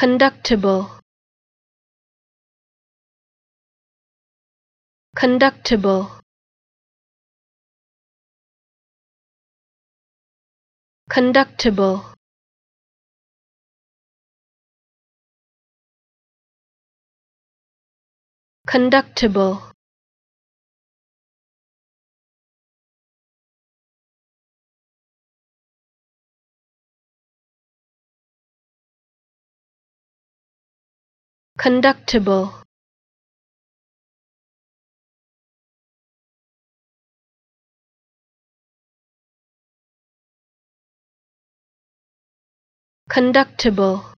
Conductible. Conductible. Conductible. Conductible. Conductible. Conductible.